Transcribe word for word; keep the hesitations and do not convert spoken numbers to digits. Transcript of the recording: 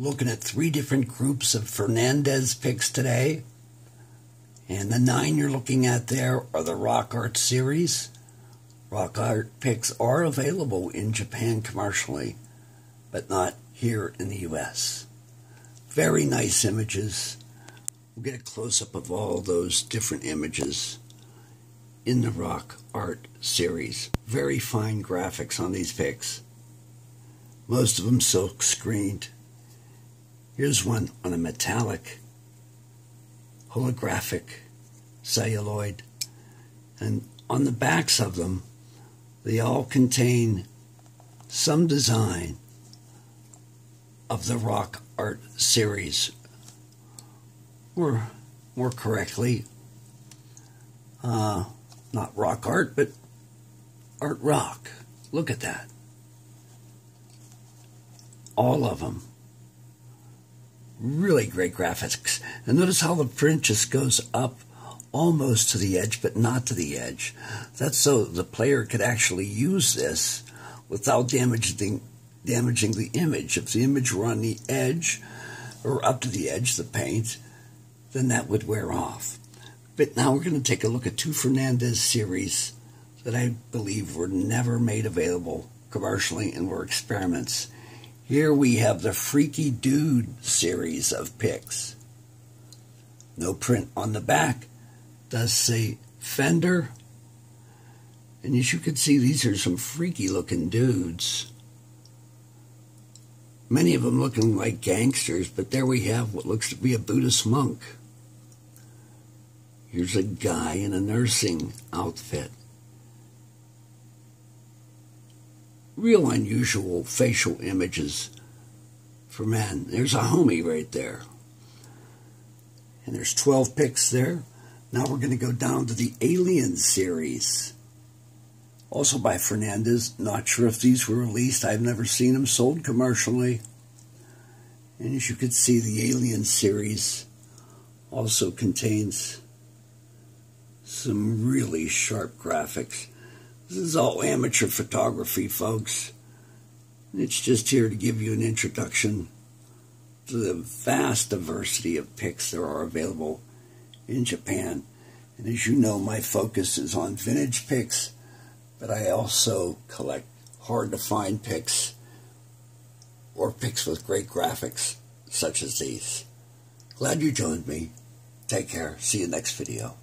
looking at three different groups of Fernandez picks today. And the nine you're looking at there are the Rock Art series. Rock Art picks are available in Japan commercially, but not here in the U S Very nice images. We'll get a close-up of all those different images in the Rock Art series. Very fine graphics on these pics. Most of them silk screened. Here's one on a metallic, holographic celluloid. And on the backs of them, they all contain some design of the Rock Art series, or more correctly, uh, not Rock Art, but Art Rock. Look at that. All of them. Really great graphics. And notice how the print just goes up almost to the edge, but not to the edge. That's so the player could actually use this without damaging, damaging the image. If the image were on the edge, or up to the edge, the paint, then that would wear off. But now we're going to take a look at two Fernandez series that I believe were never made available commercially and were experiments. Here we have the Freaky Dude series of pics. No print on the back. Does say Fender. And as you can see, these are some freaky looking dudes. Many of them looking like gangsters, but there we have what looks to be a Buddhist monk. Here's a guy in a nursing outfit. Real unusual facial images for men. There's a homie right there. And there's twelve pics there. Now we're going to go down to the Alien series. Also by Fernandez. Not sure if these were released. I've never seen them sold commercially. And as you can see, the Alien series also contains some really sharp graphics. This is all amateur photography, folks. It's just here to give you an introduction to the vast diversity of pics that are available in Japan. And as you know, my focus is on vintage pics, but I also collect hard-to-find pics or pics with great graphics, such as these. Glad you joined me. Take care. See you next video.